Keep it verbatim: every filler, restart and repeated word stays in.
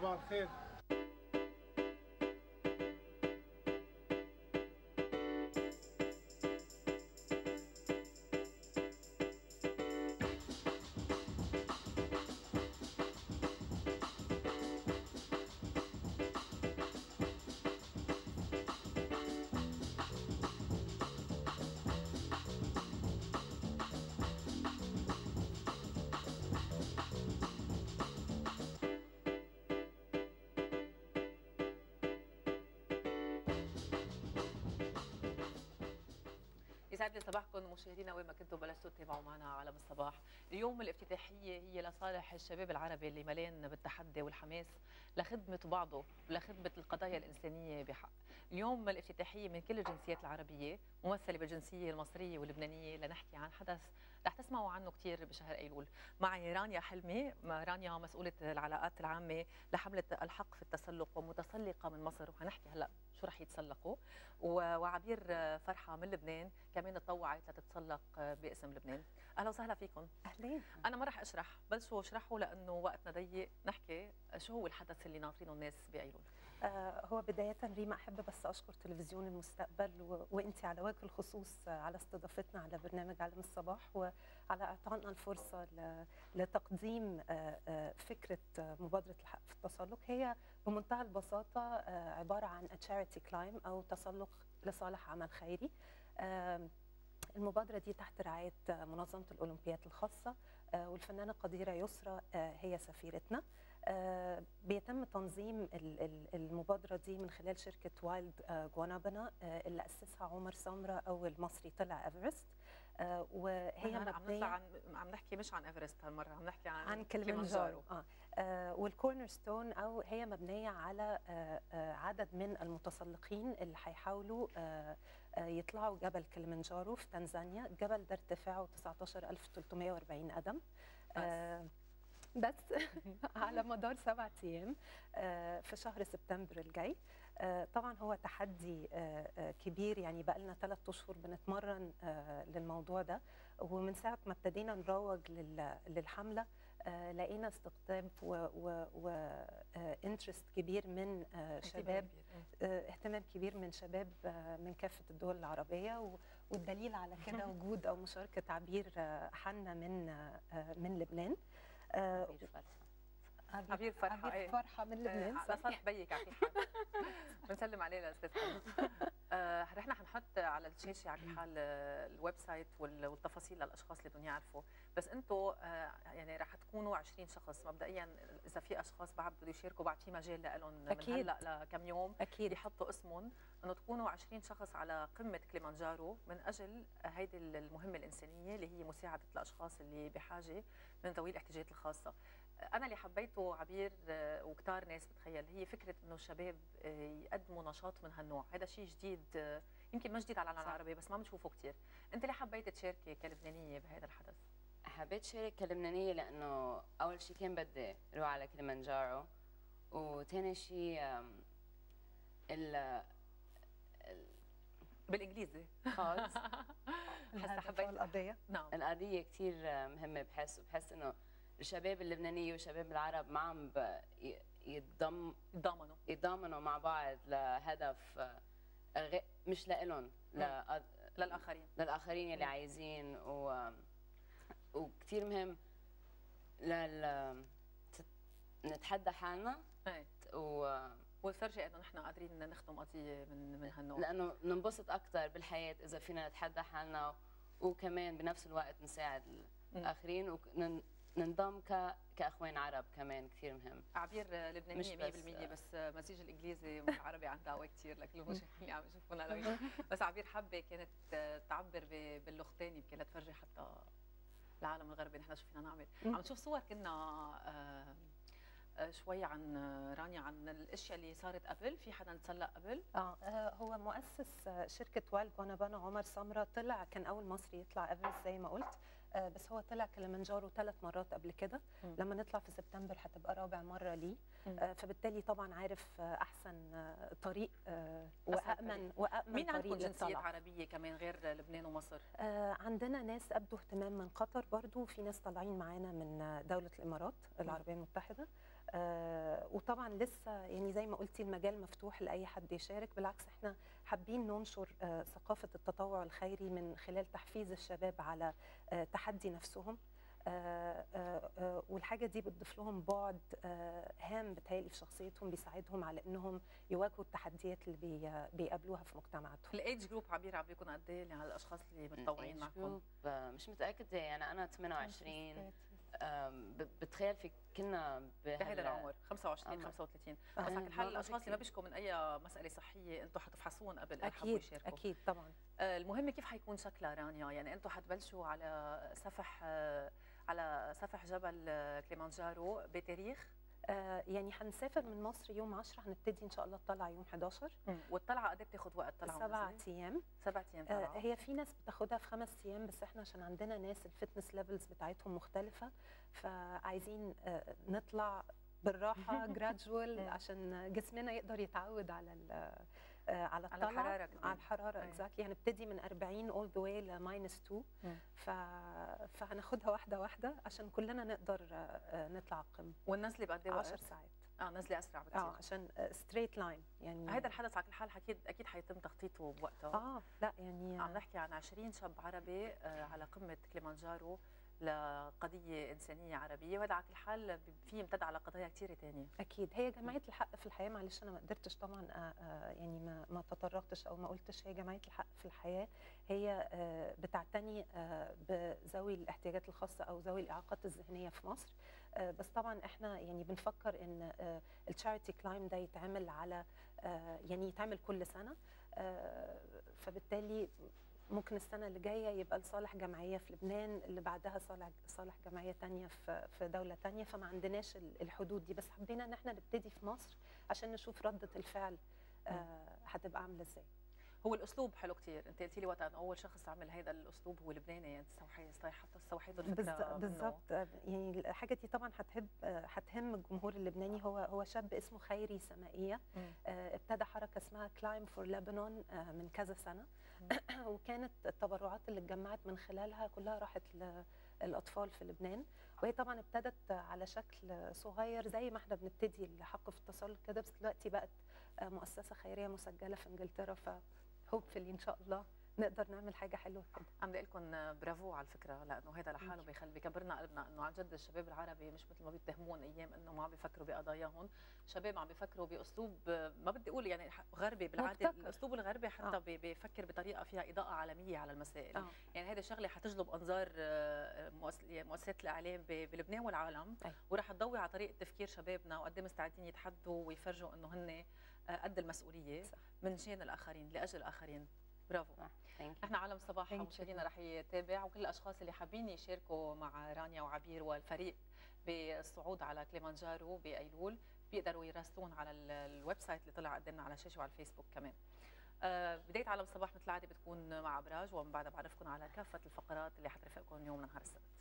صباح الخير. يسعد لي صباحكم مشاهدينا وين ما كنتوا، بلشتوا تتابعوا معنا عالم الصباح. اليوم الافتتاحيه هي لصالح الشباب العربي اللي مليان بالتحدي والحماس لخدمه بعضه ولخدمه القضايا الانسانيه بحق. اليوم الافتتاحيه من كل الجنسيات العربيه ممثله بالجنسيه المصريه واللبنانيه لنحكي عن حدث رح تسمعوا عنه كثير بشهر ايلول. معي رانيا حلمي، رانيا مسؤوله العلاقات العامه لحمله الحق في التسلق ومتسلقه من مصر، وحنحكي هلا شو رح يتسلقوا، وعبير فرحة من لبنان كمان تطوعت لتتسلق باسم لبنان. أهلا وسهلا فيكم. أهلين. أنا ما رح أشرح، بلشوا اشرحوا لأنه وقتنا ضيق. نحكي شو هو الحدث اللي ناطرينه الناس بأيلول. آه هو بداية ريما أحب بس أشكر تلفزيون المستقبل و... وأنت على وجه الخصوص على استضافتنا على برنامج عالم الصباح، وعلى إعطائنا الفرصة ل... لتقديم آه آه فكرة مبادرة الحق في التسلق. هي بمنتهى البساطة آه عبارة عن كلايم أو تسلق لصالح عمل خيري. المبادرة دي تحت رعاية منظمة الأولمبياد الخاصة، والفنانة قديرة يسرا هي سفيرتنا. بيتم تنظيم المبادرة دي من خلال شركة وايلد جوانابانا اللي أسسها عمر سمرة، أول مصري طلع إيفرست. وهي مبنية عم, عم نحكي مش عن إيفرست هالمرة، عم نحكي عن, عن كيليمنجارو. آه. آه والكورنر ستون أو هي مبنية على آه آه عدد من المتسلقين اللي هيحاولوا آه آه يطلعوا جبل كيليمنجارو في تنزانيا. الجبل ده ارتفاعه تسعة عشر ألف وثلاثمائة وأربعين قدم آه بس على مدار سبعة أيام في شهر سبتمبر الجاي. طبعا هو تحدي كبير، يعني بقى لنا ثلاث أشهر بنتمرن للموضوع ده، ومن ساعة ما ابتدينا نروج للحملة لقينا استقطاب وانترست كبير من شباب، اهتمام كبير من شباب من كافة الدول العربية. والدليل على كده وجود أو مشاركة عبير حنا من من لبنان، عبير فرحة. عبير فرحة عبير فرحة من لبنان. على صالح بيك عبير فرحة. بنسلم عليه للاستاذ حمد. نحن حنحط على الشاشه على حال الويب سايت والتفاصيل للاشخاص اللي بدهم يعرفوا، بس انتم يعني رح تكونوا عشرين شخص مبدئيا. اذا في اشخاص بعد بدهم يشاركوا بعد في مجال لهم من هلا لكم يوم اكيد يحطوا اسمهم، انه تكونوا عشرين شخص على قمه كيليمنجارو من اجل هيدي المهمه الانسانيه اللي هي مساعده الاشخاص اللي بحاجه من ذوي الاحتياجات الخاصه. أنا اللي حبيته عبير وكتار ناس بتخيل هي فكرة إنه الشباب يقدموا نشاط من هالنوع، هذا شيء جديد يمكن ما جديد على العالم العربي بس ما بنشوفه كتير. أنت اللي حبيت تشاركي كلبنانية بهذا الحدث؟ حبيت شارك كلبنانية لأنه أول شيء كان بدي أروح على كيليمنجارو، وثاني شيء ال بالإنجليزي خالص حسيت حبيت القضية. نعم القضية كتير مهمة، بحس وبحس إنه الشباب اللبنانية والشباب العرب ما عم يتضم يتضامنوا يتضامنوا مع بعض لهدف غ... مش لإلهم لأ... للآخرين للآخرين اللي عايزين و... وكتير مهم لل نتحدى حالنا و... والفرجة إنه نحن قادرين نخدم قضية من من هالنوع، لأنه ننبسط أكثر بالحياة إذا فينا نتحدى حالنا وكمان بنفس الوقت نساعد الآخرين ون... ننضم ك... كأخوان عرب كمان كثير مهم. عبير لبنانية مية بالمية بس, بس مزيج الإنجليزي والعربي عندها قوي كثير لكل المشاهدين اللي عم يشوفونا. بس عبير حبة كانت تعبر ب... باللغتين يمكن لتفرجي حتى العالم الغربي نحن شو فينا نعمل. عم نشوف صور كنا شوي عن رانيا عن الاشياء اللي صارت قبل، في حدا تسلق قبل؟ اه هو مؤسس شركة وايلد جوانابانا عمر سمرة طلع، كان أول مصري يطلع إيفرست زي ما قلت، بس هو طلع كيليمنجارو ثلاث مرات قبل كده. لما نطلع في سبتمبر هتبقى رابع مره ليه، فبالتالي طبعا عارف احسن طريق وامن وامن مين طريق. مين عندكم جنسيات عربيه كمان غير لبنان ومصر؟ عندنا ناس ابدوا اهتمام من قطر برضو، وفي ناس طالعين معانا من دوله الامارات العربيه المتحده، آه وطبعا لسه يعني زي ما قلتي المجال مفتوح لاي حد يشارك، بالعكس احنا حابين ننشر آه ثقافه التطوع الخيري من خلال تحفيز الشباب على آه تحدي نفسهم، آه آه آه والحاجه دي بتضيف لهم بعد آه هام بتهيألي في شخصيتهم، بيساعدهم على انهم يواجهوا التحديات اللي بي بيقابلوها في مجتمعاتهم. الايدج جروب عبير عندكم قد ايه على الاشخاص اللي متطوعين معكم؟ مش متاكده يعني انا ثمانية وعشرين بتخيل في كنا بهذا العمر خمسة وعشرين خمسة وثلاثين. بس على كل حال الاشخاص اللي ما بيشكوا من اي مساله صحيه انتم حتفحصون قبل اي حد يشاركوا؟ اكيد اكيد طبعا. المهم كيف حيكون شكلها رانيا؟ يعني انتم حتبلشوا على سفح على سفح جبل كيليمنجارو بتاريخ آه يعني هنسافر من مصر يوم عشرة، هنبتدي ان شاء الله الطلعه يوم حداشر. مم. والطلعه قد بتاخد وقت؟ طلعه سبعة ايام. سبعة ايام طلعه. آه هي في ناس بتاخدها في خمس ايام، بس احنا عشان عندنا ناس الفتنس ليفلز بتاعتهم مختلفه، فعايزين آه نطلع بالراحه جرادوال عشان جسمنا يقدر يتعود على على الطلعه، على الحراره كمان. على الحراره اكزاكتلي. هنبتدي من أربعين اول ذا واي لماينس اتنين، ف... فهناخدها واحده واحده عشان كلنا نقدر نطلع القمه. والنزله بقد ايه وقت؟ عشر ساعات. اه نزله اسرع بكثير. اه عشان ستريت لاين يعني. هذا الحدث على كل حال اكيد اكيد حيتم تخطيطه بوقتها. اه لا يعني عم نحكي عن عشرين شاب عربي على قمه كيليمنجارو لقضية إنسانية عربية، وهذا على كل حال في امتد على قضايا كثيرة ثانية. أكيد هي جمعية الحق في الحياة، معلش أنا ما قدرتش طبعا يعني ما ما تطرقتش أو ما قلتش، هي جمعية الحق في الحياة هي بتعتني بذوي الاحتياجات الخاصة أو ذوي الإعاقات الذهنية في مصر، بس طبعا إحنا يعني بنفكر إن التشاريتي كلايم ده يتعمل على يعني يتعمل كل سنة، فبالتالي ممكن السنة اللي جاية يبقى لصالح جمعية في لبنان، اللي بعدها صالح صالح جمعية تانية في في دولة تانية، فما عندناش الحدود دي، بس حبينا ان احنا نبتدي في مصر عشان نشوف ردة الفعل آه هتبقى عاملة ازاي. هو الاسلوب حلو كتير، انت قلتي لي وقتها انه اول شخص عمل هذا الاسلوب هو لبناني، يعني حتى استوحيت الفكره بالظبط. يعني الحاجه دي طبعا هتحب هتهم الجمهور اللبناني. هو هو شاب اسمه خيري سمائية، آه ابتدى حركه اسمها كلايم فور لبنون آه من كذا سنه، وكانت التبرعات اللي اتجمعت من خلالها كلها راحت للاطفال في لبنان، وهي طبعا ابتدت على شكل صغير زي ما احنا بنبتدي الحق في التسلق كده، بس دلوقتي بقت آه مؤسسه خيريه مسجله في انجلترا، ف هوبفلي ان شاء الله نقدر نعمل حاجه حلوه كده. عم بقول لكم برافو على الفكره، لانه هذا لحاله بيخلي بيكبرنا قلبنا انه عن جد الشباب العربي مش مثل ما بيتهمون ايام انه ما عم بيفكروا بقضاياهم، شباب عم بيفكروا باسلوب ما بدي اقول يعني غربي، بالعاده الاسلوب الغربي حتى آه. بيفكر بطريقه فيها اضاءه عالميه على المسائل، آه. يعني هذه الشغله حتجلب انظار مؤسسات الاعلام بلبنان والعالم، آه. وراح تضوي على طريقه تفكير شبابنا وقد مستعدين يتحدوا ويفرجوا انه هن قد المسؤوليه صح. من شان الاخرين لاجل الاخرين. برافو. احنا عالم صباح ومشاهدينا رح يتابع، وكل الاشخاص اللي حابين يشاركوا مع رانيا وعبير والفريق بالصعود على كيليمنجارو بايلول بيقدروا يراسلون على الويب سايت اللي طلع قدامنا على الشاشه وعلى الفيسبوك كمان. آه بدايه عالم صباح مثل العاده بتكون مع ابراج، ومن بعدها بعرفكم على كافه الفقرات اللي حترافقكم يوم نهار السبت.